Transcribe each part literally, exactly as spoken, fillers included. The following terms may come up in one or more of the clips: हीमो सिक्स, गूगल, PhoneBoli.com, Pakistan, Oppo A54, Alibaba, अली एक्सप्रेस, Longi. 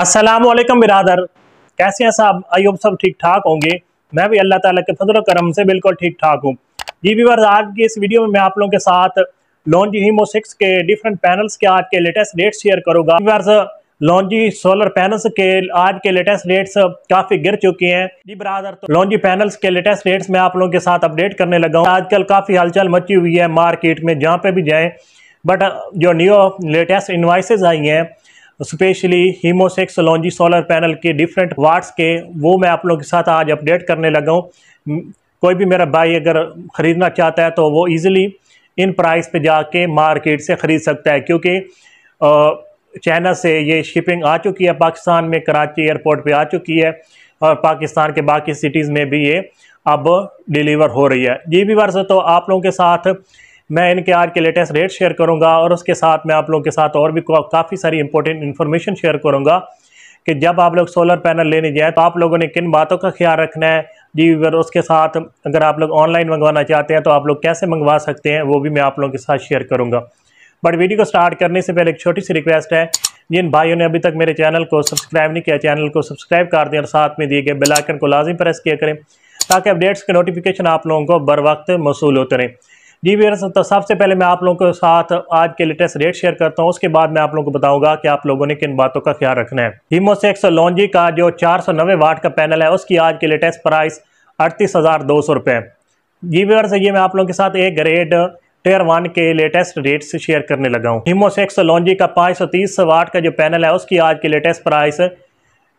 अस्सलामुअलैकुम बिरादर, कैसे हैं साहब? आइए सब ठीक ठाक होंगे। मैं भी अल्लाह ताला के फजल करम से बिल्कुल ठीक ठाक हूँ। जी व्यूअर्स, आज की इस वीडियो में मैं आप लोगों के साथ लॉन्जी हीमो सिक्स के डिफरेंट पैनल्स के आज के लेटेस्ट रेट शेयर करूँगा। व्यूअर्स, लॉन्जी सोलर पैनल्स के आज के लेटेस्ट रेट्स काफ़ी गिर चुके हैं। जी ब्रादर, तो लॉन्जी पैनल्स के लेटेस्ट रेट्स मैं आप लोगों के साथ अपडेट करने लगा हूँ। आजकल काफ़ी हलचल मची हुई है मार्केट में, जहाँ पे भी जाएँ। बट जो न्यू लेटेस्ट इन्वाइसेज आई हैं, specially हीमो सिक्स Longi solar panel के डिफरेंट वाट्स के, वो मैं आप लोगों के साथ आज अपडेट करने लगा हूँ। कोई भी मेरा भाई अगर ख़रीदना चाहता है तो वो ईज़िली इन प्राइस पे जाके मार्केट से ख़रीद सकता है, क्योंकि चाइना से ये शिपिंग आ चुकी है पाकिस्तान में, कराची एयरपोर्ट पे आ चुकी है और पाकिस्तान के बाकी सिटीज़ में भी ये अब डिलीवर हो रही है। जी भी वर्ष, तो आप लोगों के साथ मैं इनके आज के लेटेस्ट रेट शेयर करूंगा और उसके साथ मैं आप लोगों के साथ और भी काफ़ी सारी इंपॉर्टेंट इन्फॉर्मेशन शेयर करूंगा कि जब आप लोग सोलर पैनल लेने जाएँ तो आप लोगों ने किन बातों का ख्याल रखना है। जी व्यूअर, उसके साथ अगर आप लोग ऑनलाइन मंगवाना चाहते हैं तो आप लोग कैसे मंगवा सकते हैं, वो भी मैं आप लोगों के साथ शेयर करूँगा। बट वीडियो को स्टार्ट करने से पहले एक छोटी सी रिक्वेस्ट है, जिन भाइयों ने अभी तक मेरे चैनल को सब्सक्राइब नहीं किया, चैनल को सब्सक्राइब कर दें और साथ में दिए गए बेल आइकन को लाजिम प्रेस किया करें ताकि अपडेट्स के नोटिफिकेशन आप लोगों को बर वक्त मौसूल होते रहें। जी व्यूअर्स, तो सबसे पहले मैं आप लोगों के साथ आज के लेटेस्ट रेट शेयर करता हूं, उसके बाद मैं आप लोगों को बताऊंगा कि आप लोगों ने किन बातों का ख्याल रखना है। हीमो सिक्स लॉन्जी का जो चार सौ नब्बे वाट का पैनल है, उसकी आज के लेटेस्ट प्राइस अड़तीस हज़ार दो सौ रुपये। जी व्यूअर्स, ये मैं आप लोगों के साथ एक ग्रेड टेयर वन के लेटेस्ट रेट्स से शेयर करने लगा हूँ। हीमो सिक्स लॉन्जी का पाँच सौ तीस वाट का जो पैनल है, उसकी आज की लेटेस्ट प्राइस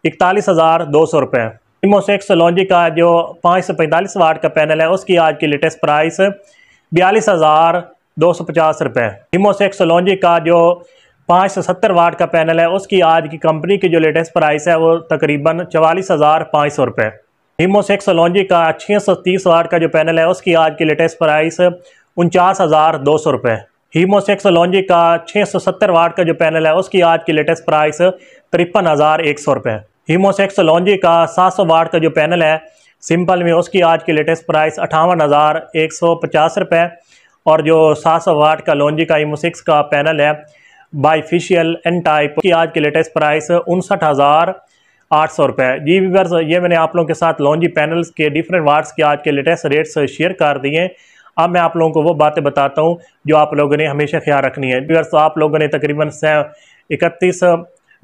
इकतालीस हज़ार दो सौ रुपये। हीमो सिक्स लॉन्जी का जो पाँच सौ पैंतालीस वाट का पैनल है, उसकी आज की लेटेस्ट प्राइस बयालीस हज़ार दो सौ पचास रुपये। हीमो सिक्स लॉन्जी का जो पाँच सौ सत्तर वाट का पैनल है, उसकी आज की कंपनी की जो लेटेस्ट प्राइस है वो तकरीबन चवालीस हज़ार पाँच सौ रुपये। हीमो सिक्स लॉन्जी का छः सौ तीस वाट का जो पैनल है, उसकी आज की लेटेस्ट प्राइस उनचास हज़ार दो सौ रुपये। हीमो सिक्स लॉन्जी का छः सौ सत्तर वाट का जो पैनल है, उसकी आज की लेटेस्ट प्राइस तिरपन हज़ार एक सौ रुपये। हीमो सिक्स लॉन्जी का सात सौ वाट का जो पैनल है सिंपल में, उसकी आज की लेटेस्ट प्राइस अट्ठावन हज़ार एक सौ पचास रुपये। और जो सात सौ वाट का लॉन्जी का हीमो सिक्स का पैनल है बाईफिशियल एन टाइप, की आज की लेटेस्ट प्राइस उनसठ हज़ार आठ सौ रुपये। जी व्यूअर्स, ये मैंने आप लोगों के साथ लॉन्जी पैनल्स के डिफरेंट वाट्स के आज के लेटेस्ट रेट्स शेयर कर दिए। अब मैं आप लोगों को वो बातें बताता हूँ जो आप लोगों ने हमेशा ख्याल रखनी है। व्यूअर्स, आप लोगों ने तकरीबन इकतीस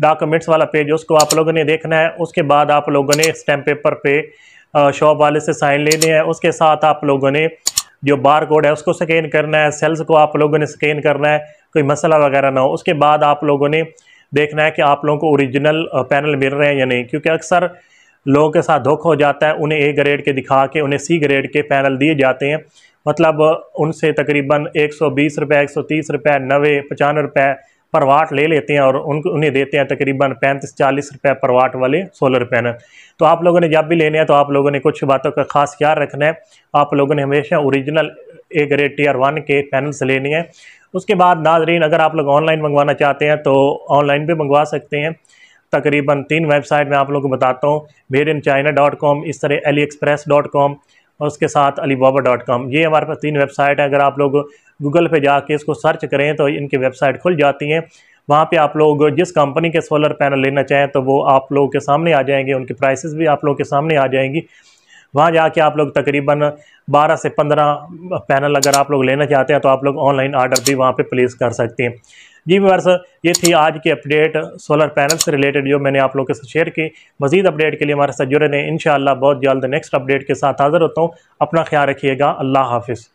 डॉक्यूमेंट्स वाला पेज, उसको आप लोगों ने देखना है। उसके बाद आप लोगों ने स्टैम्प पेपर पे शॉप वाले से साइन लेने हैं। उसके साथ आप लोगों ने जो बार कोड है उसको स्कैन करना है, सेल्स को आप लोगों ने स्कैन करना है, कोई मसला वगैरह ना हो। उसके बाद आप लोगों ने देखना है कि आप लोगों को ओरिजिनल पैनल मिल रहे हैं या नहीं, क्योंकि अक्सर लोगों के साथ धोखा हो जाता है। उन्हें ए ग्रेड के दिखा के उन्हें सी ग्रेड के पैनल दिए जाते हैं, मतलब उनसे तकरीबन एक सौ बीस रुपये, एक सौ तीस रुपये, नवे पचानवे रुपये पर वाट ले लेते हैं और उनको उन्हें देते हैं तकरीबन पैंतीस चालीस रुपये पर वाट वाले सोलर पैनल। तो आप लोगों ने जब भी लेने हैं तो आप लोगों ने कुछ बातों का खास ख्याल रखना है। आप लोगों ने हमेशा original A grade tier one के पैनल से लेनी है। उसके बाद नाजरीन, अगर आप लोग ऑनलाइन मंगवाना चाहते हैं तो ऑनलाइन भी मंगवा सकते हैं। तकरीबन तीन वेबसाइट मैं आप लोगों को बताता हूँ, made in China dot com, इस तरह अली एक्सप्रेस डॉट कॉम और उसके साथ अलीबाबा डॉट कॉम। ये हमारे पास तीन वेबसाइट है। अगर आप लोग गूगल पे जाके इसको सर्च करें तो इनकी वेबसाइट खुल जाती हैं। वहाँ पे आप लोग जिस कंपनी के सोलर पैनल लेना चाहें तो वो आप लोगों के सामने आ जाएंगे, उनकी प्राइसेस भी आप लोगों के सामने आ जाएंगी। वहाँ जाके आप लोग तकरीबन बारह से पंद्रह पैनल अगर आप लोग लेना चाहते हैं तो आप लोग ऑनलाइन आर्डर भी वहाँ पे प्लेस कर सकते हैं। जी व्यूअर्स, ये थी आज की अपडेट सोलर पैनल से रिलेटेड जो मैंने आप लोगों के साथ शेयर की। मज़ीद अपडेट के लिए हमारे साथ जुड़े रहें। इंशाअल्लाह बहुत जल्द नेक्स्ट अपडेट के साथ हाज़िर होता हूँ। अपना ख्याल रखिएगा। अल्लाह हाफिज़।